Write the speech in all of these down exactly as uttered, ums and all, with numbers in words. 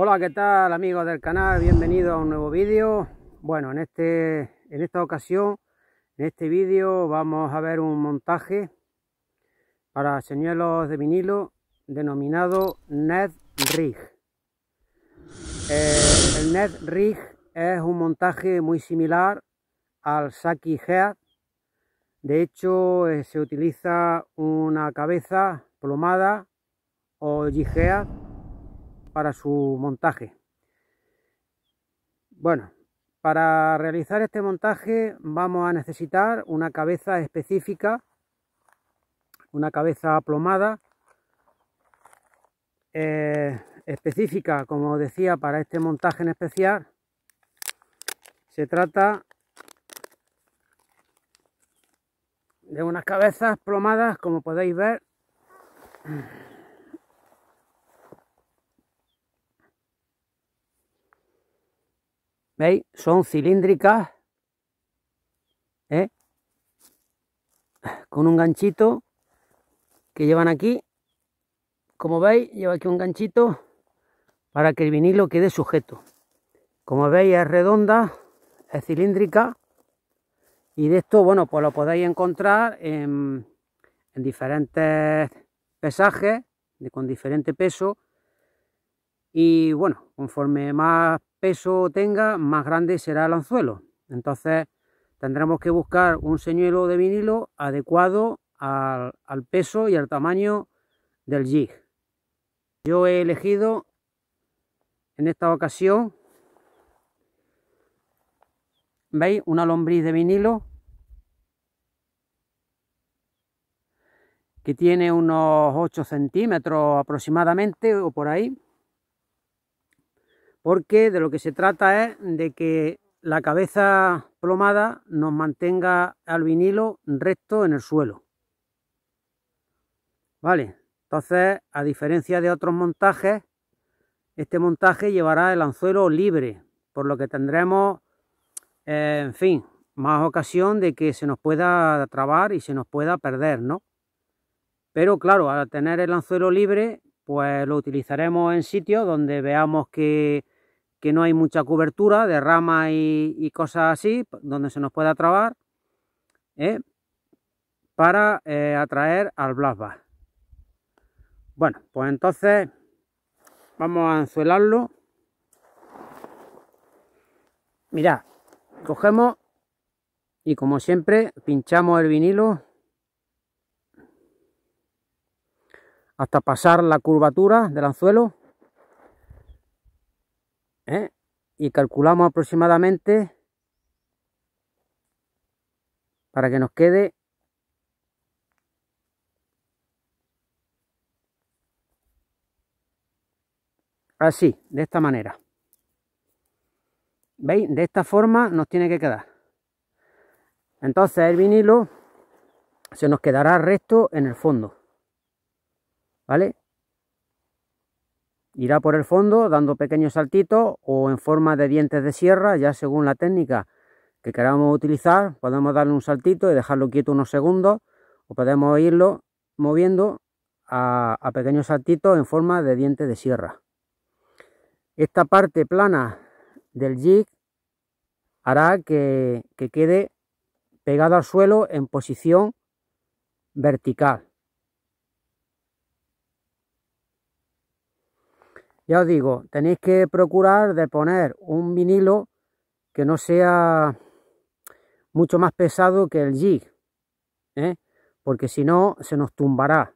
Hola, ¿qué tal amigos del canal? Bienvenidos a un nuevo vídeo. Bueno, en, este, en esta ocasión, en este vídeo vamos a ver un montaje para señuelos de vinilo denominado Ned Rig. Eh, el Ned Rig es un montaje muy similar al Shaky Head. De hecho, eh, se utiliza una cabeza plomada o jighead para su montaje. Bueno, para realizar este montaje vamos a necesitar una cabeza específica, una cabeza plomada eh, específica, como decía, para este montaje en especial. Se trata de unas cabezas plomadas, como podéis ver. ¿Veis? Son cilíndricas, ¿eh? Con un ganchito que llevan aquí. Como veis, lleva aquí un ganchito para que el vinilo quede sujeto. Como veis, es redonda, es cilíndrica. Y de esto, bueno, pues lo podéis encontrar en, en diferentes pesajes, con diferente peso. Y bueno, conforme más peso tenga, más grande será el anzuelo. Entonces tendremos que buscar un señuelo de vinilo adecuado al, al peso y al tamaño del jig. Yo he elegido en esta ocasión, ¿veis?, una lombriz de vinilo que tiene unos ocho centímetros aproximadamente, o por ahí. Porque de lo que se trata es de que la cabeza plomada nos mantenga al vinilo recto en el suelo. Vale, entonces, a diferencia de otros montajes, este montaje llevará el anzuelo libre, por lo que tendremos, eh, en fin, más ocasión de que se nos pueda trabar y se nos pueda perder, ¿no? Pero claro, al tener el anzuelo libre, pues lo utilizaremos en sitios donde veamos que, que no hay mucha cobertura de ramas y, y cosas así, donde se nos pueda trabar, ¿eh?, para eh, atraer al Black Bass. Bueno, pues entonces vamos a anzuelarlo. Mirad, cogemos y, como siempre, pinchamos el vinilo hasta pasar la curvatura del anzuelo, ¿eh?, y calculamos aproximadamente para que nos quede así, de esta manera. ¿Veis? De esta forma nos tiene que quedar. Entonces el vinilo se nos quedará recto en el fondo. ¿Vale? Irá por el fondo dando pequeños saltitos o en forma de dientes de sierra, ya según la técnica que queramos utilizar. Podemos darle un saltito y dejarlo quieto unos segundos, o podemos irlo moviendo a, a pequeños saltitos en forma de dientes de sierra. Esta parte plana del jig hará que, que quede pegado al suelo en posición vertical. Ya os digo, tenéis que procurar de poner un vinilo que no sea mucho más pesado que el jig, ¿eh?, porque si no se nos tumbará.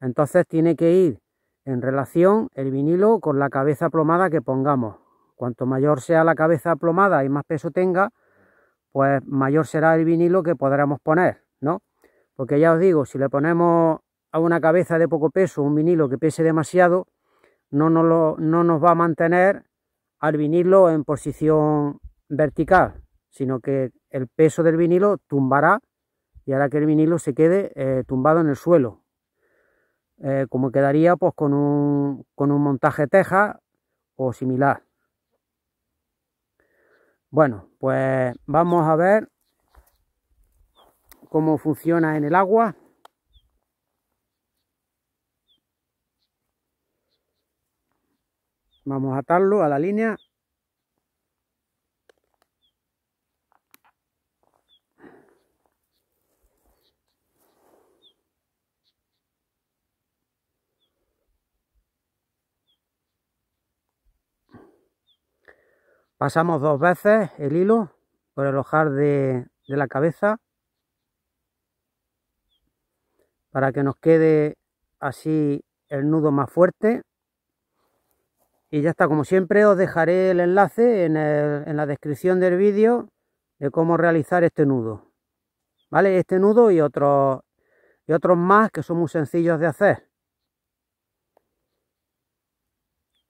Entonces tiene que ir en relación el vinilo con la cabeza plomada que pongamos. Cuanto mayor sea la cabeza plomada y más peso tenga, pues mayor será el vinilo que podremos poner, ¿no? Porque ya os digo, si le ponemos a una cabeza de poco peso un vinilo que pese demasiado, No nos, lo, no nos va a mantener al vinilo en posición vertical, sino que el peso del vinilo tumbará y hará que el vinilo se quede eh, tumbado en el suelo, eh, como quedaría pues con un, con un montaje teja o similar. Bueno, pues vamos a ver cómo funciona en el agua. Vamos a atarlo a la línea. Pasamos dos veces el hilo por el ojar de, de la cabeza para que nos quede así el nudo más fuerte. Y ya está, como siempre os dejaré el enlace en, el, en la descripción del vídeo de cómo realizar este nudo. ¿Vale? Este nudo y otros, y otros más que son muy sencillos de hacer.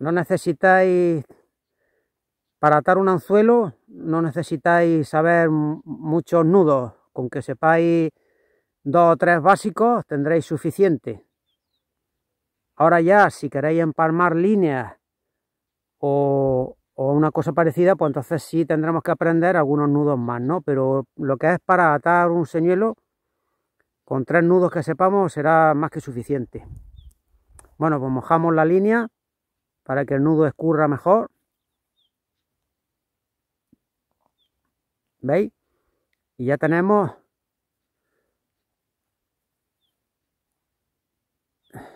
No necesitáis... Para atar un anzuelo no necesitáis saber muchos nudos, con que sepáis dos o tres básicos tendréis suficiente. Ahora ya, si queréis empalmar líneas o, o una cosa parecida, pues entonces sí tendremos que aprender algunos nudos más, ¿no? Pero lo que es para atar un señuelo, con tres nudos que sepamos será más que suficiente. Bueno, pues mojamos la línea para que el nudo escurra mejor. ¿Veis? Y ya tenemos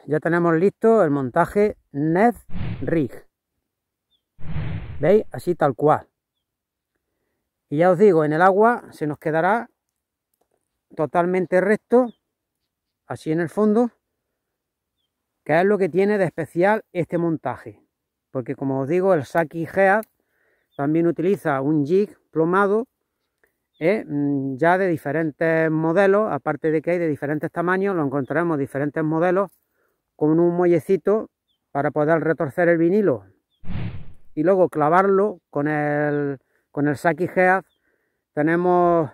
ya tenemos listo el montaje Ned Rig. ¿Veis? Así tal cual. Y ya os digo, en el agua se nos quedará totalmente recto, así en el fondo, que es lo que tiene de especial este montaje. Porque como os digo, el Shaky Head también utiliza un jig plomado, Eh, ya de diferentes modelos, aparte de que hay de diferentes tamaños, lo encontraremos diferentes modelos con un muellecito para poder retorcer el vinilo y luego clavarlo con el, con el Shaky Head. Tenemos,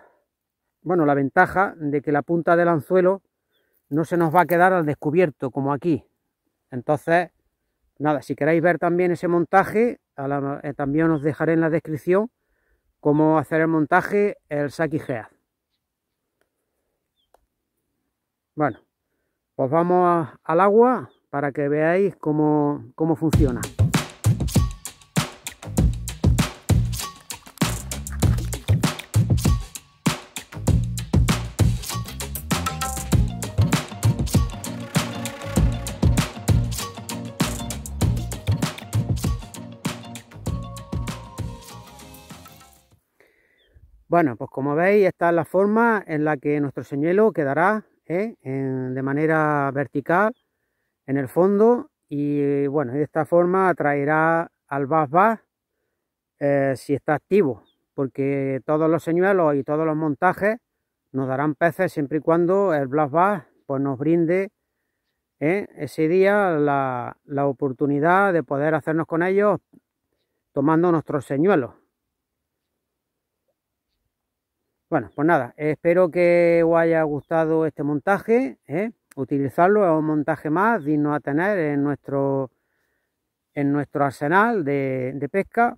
bueno, la ventaja de que la punta del anzuelo no se nos va a quedar al descubierto como aquí. Entonces, nada, si queréis ver también ese montaje, a la, eh, también os dejaré en la descripción cómo hacer el montaje el Shaky Head. Bueno, pues vamos al agua para que veáis cómo, cómo funciona. Bueno, pues como veis, esta es la forma en la que nuestro señuelo quedará ¿eh? en, de manera vertical en el fondo. Y bueno, de esta forma atraerá al Black Bass eh, si está activo, porque todos los señuelos y todos los montajes nos darán peces siempre y cuando el Black Bass pues, nos brinde ¿eh? ese día la, la oportunidad de poder hacernos con ellos tomando nuestros señuelos. Bueno, pues nada, espero que os haya gustado este montaje, ¿eh? utilizarlo es un montaje más digno a tener en nuestro, en nuestro arsenal de, de pesca.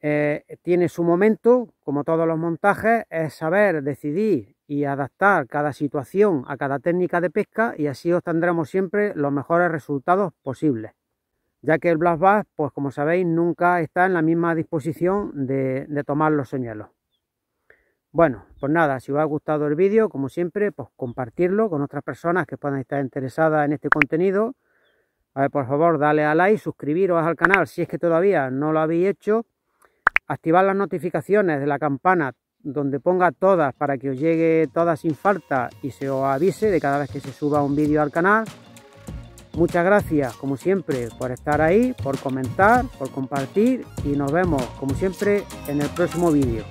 Eh, tiene su momento, como todos los montajes, es saber decidir y adaptar cada situación a cada técnica de pesca y así obtendremos siempre los mejores resultados posibles, ya que el Black Bass, pues como sabéis, nunca está en la misma disposición de, de tomar los señuelos. Bueno, pues nada, si os ha gustado el vídeo, como siempre, pues compartirlo con otras personas que puedan estar interesadas en este contenido. A ver, por favor, dale a like, suscribiros al canal si es que todavía no lo habéis hecho. Activad las notificaciones de la campana donde ponga todas para que os llegue todas sin falta y se os avise de cada vez que se suba un vídeo al canal. Muchas gracias, como siempre, por estar ahí, por comentar, por compartir y nos vemos, como siempre, en el próximo vídeo.